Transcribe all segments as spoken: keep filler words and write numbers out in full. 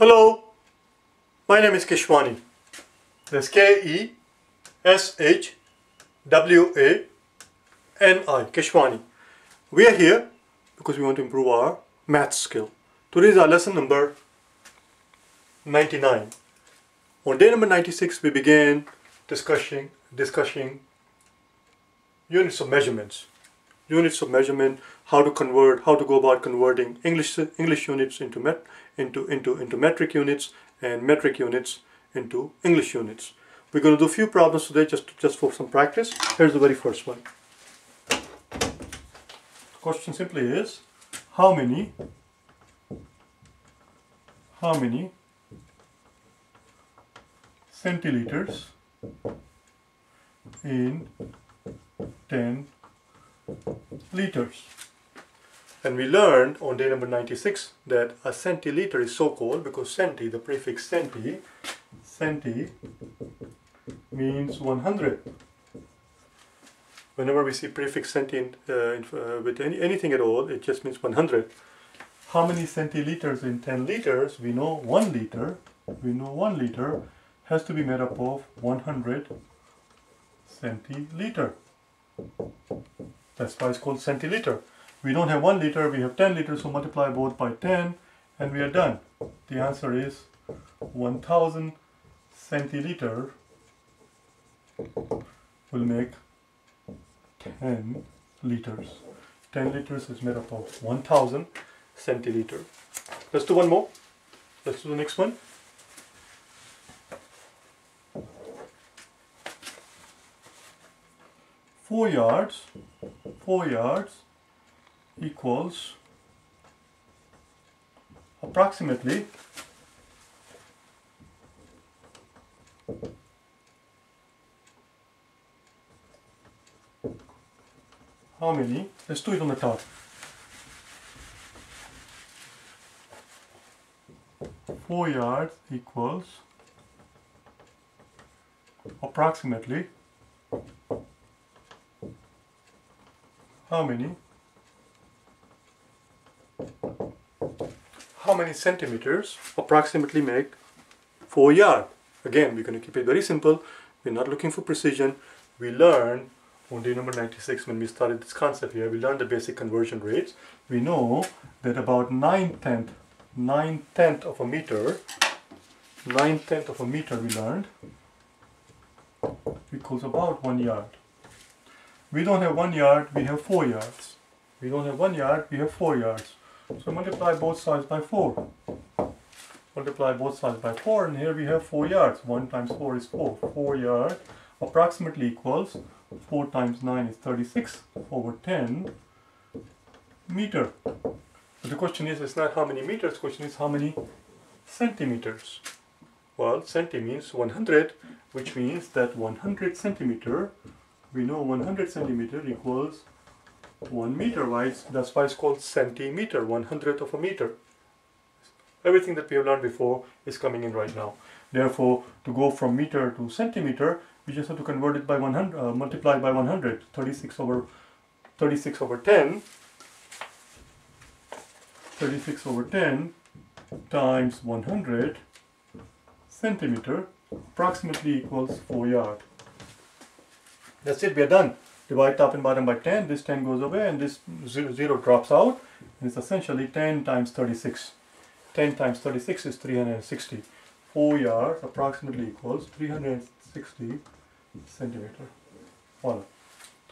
Hello, my name is Keshwani. That's K E S H W A N I, Keshwani. We are here because we want to improve our math skill. Today is our lesson number ninety-nine. On day number ninety-six, we began discussing, discussing units of measurements. Units of measurement, how to convert, how to go about converting English English units into met into into into metric units and metric units into English units. We're going to do a few problems today just just for some practice. Here's the very first one. The question simply is how many how many centiliters in ten liters. And we learned on day number ninety-six that a centiliter is so called because centi, the prefix centi, centi means one hundred. Whenever we see prefix centi in, uh, in, uh, with any, anything at all, it just means one hundred. How many centiliters in ten liters? We know one liter, we know one liter has to be made up of one hundred centiliter. That's why it's called centiliter. We don't have one liter, we have ten liters, so multiply both by ten and we are done. The answer is one thousand centiliter will make ten liters. ten liters is made up of one thousand centiliter. Let's do one more. Let's do the next one. Four yards, four yards equals approximately how many? Let's do it on the top. Four yards equals approximately How many? How many centimeters approximately make four yard? Again, we're going to keep it very simple. We're not looking for precision. We learned on day number ninety-six when we started this concept here. We learned the basic conversion rates. We know that about nine tenth, nine tenth of a meter, nine tenth of a meter we learned equals about one yard. We don't have one yard, we have four yards. We don't have one yard, we have four yards. So multiply both sides by four. Multiply both sides by four, and here we have four yards. one times four is four. four yard approximately equals four times nine is thirty-six over ten meter. But the question is, it's not how many meters, the question is how many centimeters. Well, centi means one hundred, which means that one hundred centimeter, we know one hundred centimeter equals one meter, right? That's why it's called centimeter, one hundredth of a meter. Everything that we have learned before is coming in right now. Therefore, to go from meter to centimeter, we just have to convert it by one hundred, uh, multiply by one hundred, thirty-six over thirty-six over ten, thirty-six over ten times one hundred centimeter approximately equals four yard. That's it, we are done. Divide top and bottom by ten, this ten goes away and this zero drops out, and it's essentially ten times thirty-six. ten times thirty-six is three hundred sixty. four yards approximately equals three hundred sixty centimeter. Voilà.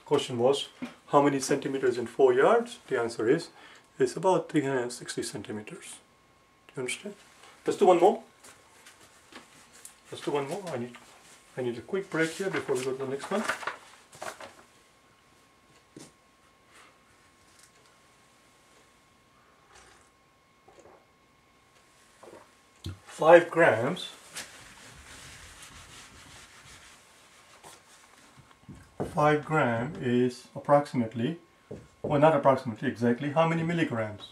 The question was, how many centimeters in four yards? The answer is, it's about three hundred sixty centimeters. Do you understand? Let's do one more. Let's do one more. I need, I need a quick break here before we go to the next one. Five grams, five gram is approximately, well not approximately, exactly how many milligrams?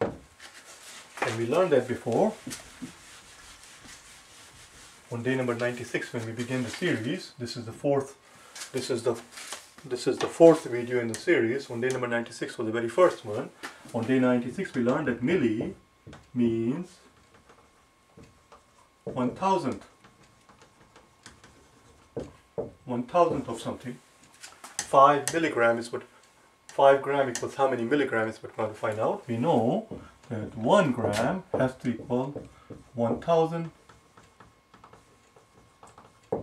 And we learned that before, on day number ninety-six when we begin the series. This is the fourth, this is the This is the fourth video in the series. On day number ninety-six was the very first one. On day ninety-six we learned that milli means one thousandth. One thousandth of something. Five milligram is what, five gram equals how many milligrams, but we're going to find out. We know that one gram has to equal one thousand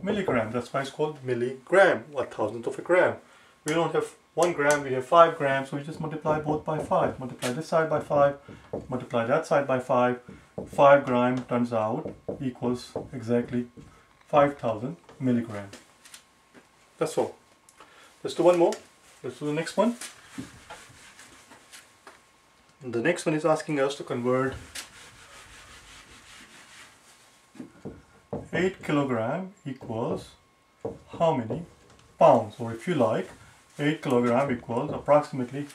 milligram. That's why it's called milligram, one thousandth of a gram. We don't have one gram, we have five grams, so we just multiply both by five. Multiply this side by five, multiply that side by five. Five gram turns out equals exactly five thousand milligram. That's all. Let's do one more. Let's do the next one. The next one is asking us to convert eight kilogram equals how many pounds, or if you like, eight kilogram equals approximately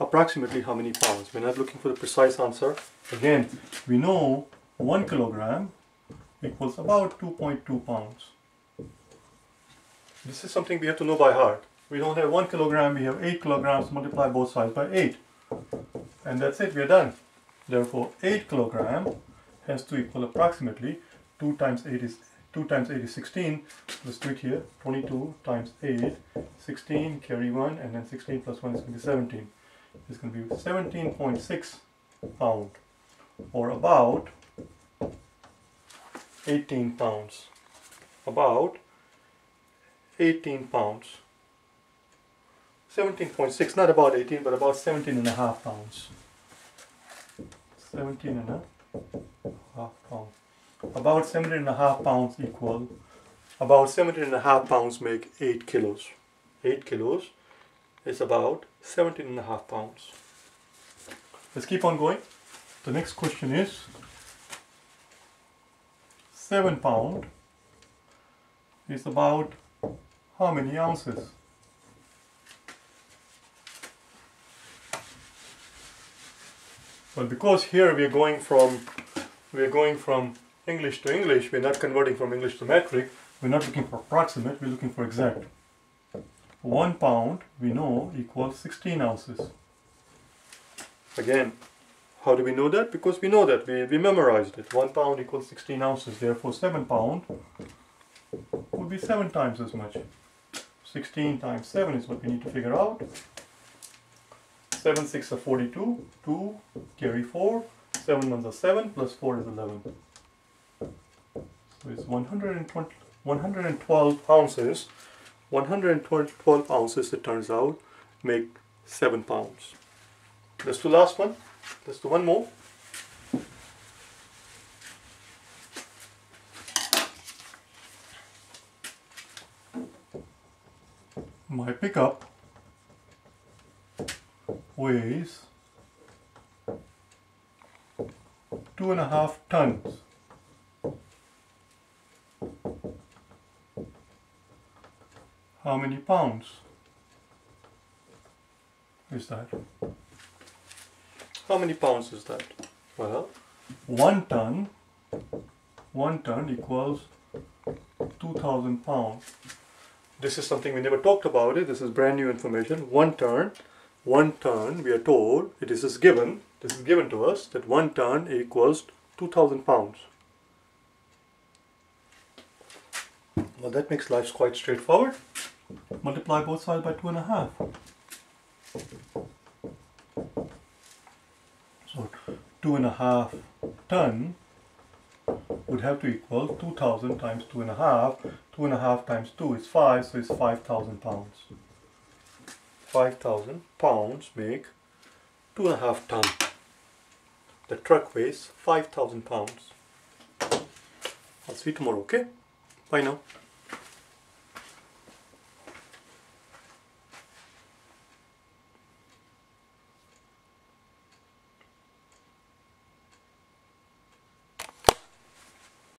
approximately how many pounds. We're not looking for the precise answer. Again, we know one kilogram equals about two point two pounds. This is something we have to know by heart. We don't have one kilogram, we have eight kilograms, multiply both sides by eight. And that's it, we're done. Therefore, eight kilogram has to equal approximately two times eight is sixteen. Let's do it here, twenty-two times eight, sixteen, carry one, and then sixteen plus one is going to be seventeen. It's going to be seventeen point six pounds, or about eighteen pounds. About eighteen pounds. seventeen point six, not about eighteen, but about seventeen and a half pounds. seventeen and a half pounds. About seventeen and a half pounds equal, about seventeen and a half pounds make eight kilos. eight kilos is about seventeen and a half pounds. Let's keep on going. The next question is seven pound is about how many ounces? Well, because here we are going from we are going from English to English, we're not converting from English to metric, we're not looking for approximate, we're looking for exact. One pound, we know, equals sixteen ounces. Again, how do we know that? Because we know that, we, we memorized it. One pound equals sixteen ounces, therefore seven pound would be seven times as much. sixteen times seven is what we need to figure out. seven sixes are forty-two, two, carry four, seven ones are seven, plus four is eleven. So it's one hundred twelve ounces. one hundred twelve ounces, it turns out, make seven pounds. Let's do the last one. Let's do one more. My pickup weighs two and a half tons. How many pounds is that? How many pounds is that? Well, one ton, one ton equals two thousand pounds. This is something we never talked about it. This is brand new information. One ton, one ton, we are told, it is just given, this is given to us, that one ton equals two thousand pounds. Well, that makes life quite straightforward. Multiply both sides by two and a half. So two and a half ton would have to equal two thousand times two and a half. Two and a half times two is five, so it's five thousand pounds. Five thousand pounds make two and a half ton. The truck weighs five thousand pounds. I'll see you tomorrow, okay? Bye now.